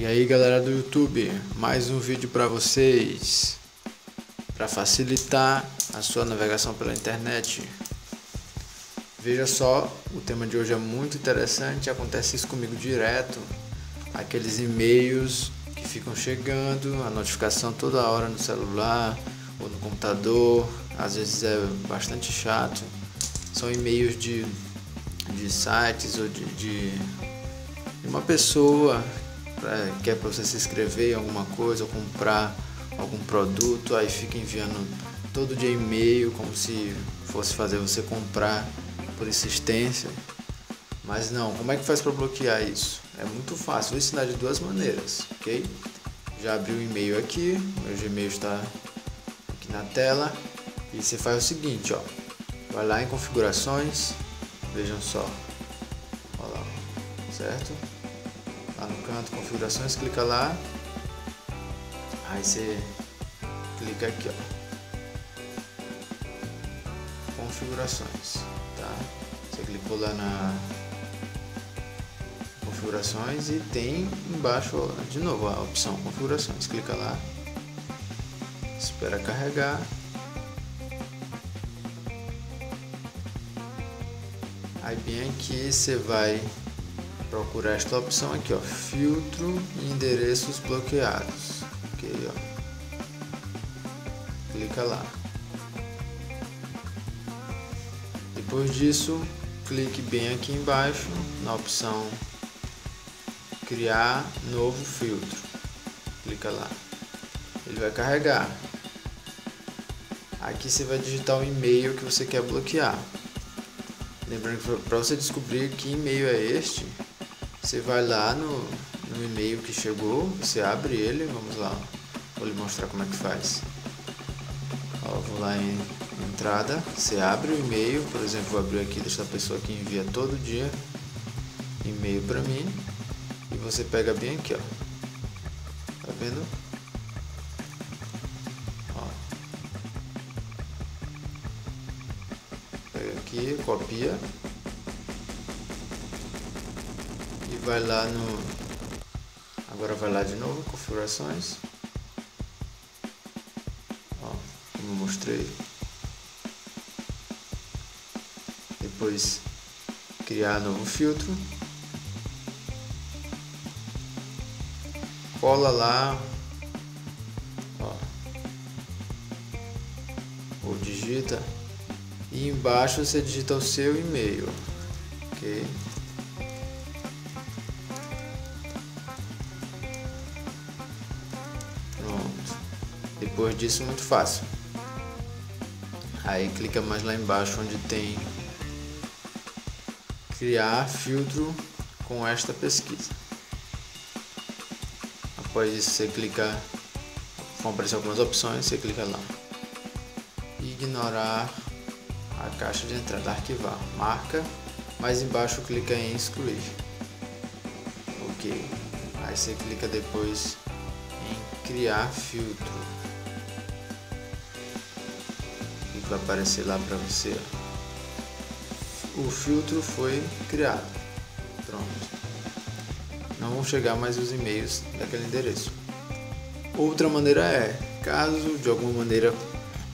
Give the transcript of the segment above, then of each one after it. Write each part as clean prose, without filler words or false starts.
E aí, galera do YouTube, mais um vídeo para vocês, para facilitar a sua navegação pela internet. Veja só, o tema de hoje é muito interessante, acontece isso comigo direto. Aqueles e-mails que ficam chegando, a notificação toda hora no celular ou no computador, às vezes é bastante chato. São e-mails de sites ou de uma pessoa que é para você se inscrever em alguma coisa ou comprar algum produto, aí fica enviando todo dia e-mail como se fosse fazer você comprar por insistência. Mas não, como é que faz para bloquear isso? É muito fácil, vou ensinar de duas maneiras, ok? Já abri o e-mail aqui, meu Gmail está aqui na tela, e você faz o seguinte, ó, vai lá em configurações, vejam só, ó lá, certo? Lá no canto, configurações, clica lá, aí você clica aqui, ó, configurações, tá? Você clicou lá na configurações e tem embaixo, ó, de novo a opção configurações, clica lá, espera carregar, aí bem aqui você vai procurar esta opção aqui, ó, filtro e endereços bloqueados, ok, ó, clica lá. Depois disso, clique bem aqui embaixo na opção criar novo filtro, clica lá, ele vai carregar. Aqui você vai digitar o e-mail que você quer bloquear. Lembrando que para você descobrir que e-mail é este, você vai lá no e-mail que chegou, você abre ele, vamos lá, vou lhe mostrar como é que faz. Ó, vou lá em entrada, você abre o e-mail, por exemplo, vou abrir aqui desta pessoa que envia todo dia e-mail para mim, e você pega bem aqui, ó, tá vendo? Ó, pega aqui, copia e vai lá no, agora vai lá de novo, configurações, ó, como eu mostrei, depois criar novo filtro, cola lá, ó, ou digita, e embaixo você digita o seu e-mail, ok? Pronto. Depois disso, muito fácil. Aí clica mais lá embaixo onde tem criar filtro com esta pesquisa. Após isso, você clica, vão aparecer algumas opções, você clica lá, ignorar a caixa de entrada, arquivar, marca, mais embaixo clica em excluir, ok, aí você clica depois em criar filtro, e vai aparecer lá para você, o filtro foi criado, pronto. Não vão chegar mais os e-mails daquele endereço. Outra maneira é, caso de alguma maneira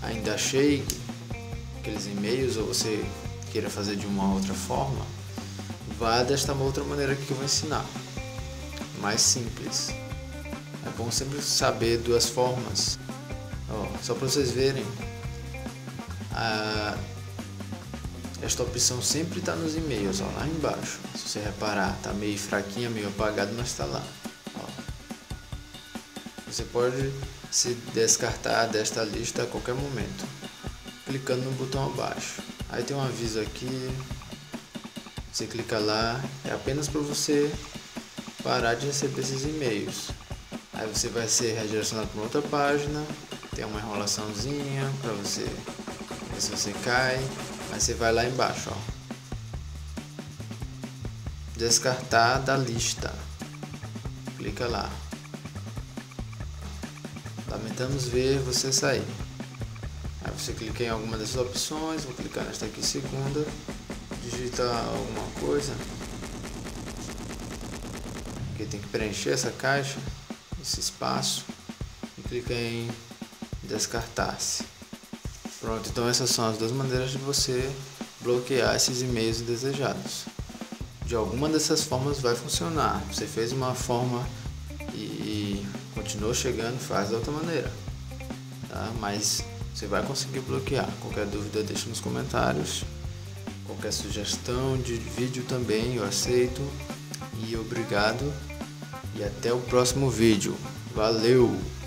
ainda chegue aqueles e-mails ou você queira fazer de uma outra forma, vá desta outra maneira aqui que eu vou ensinar, mais simples. É bom sempre saber duas formas. Ó, só para vocês verem, esta opção sempre está nos e-mails, ó, lá embaixo. Se você reparar, tá meio fraquinha, meio apagado, mas está lá. Ó. Você pode se descartar desta lista a qualquer momento, clicando no botão abaixo. Aí tem um aviso aqui, você clica lá, é apenas para você parar de receber esses e-mails. Aí você vai ser redirecionado para outra página, tem uma enrolaçãozinha para você ver se você cai. Aí você vai lá embaixo, ó, descartar da lista, clica lá, lamentamos ver você sair, aí você clica em alguma dessas opções, vou clicar nesta aqui, segunda, digita alguma coisa, porque tem que preencher essa caixa, esse espaço, e clica em descartar-se. Pronto, então essas são as duas maneiras de você bloquear esses e-mails indesejados. De alguma dessas formas vai funcionar. Você fez uma forma e continuou chegando, faz da outra maneira, tá? Mas você vai conseguir bloquear. Qualquer dúvida deixa nos comentários, qualquer sugestão de vídeo também eu aceito. E obrigado e até o próximo vídeo. Valeu!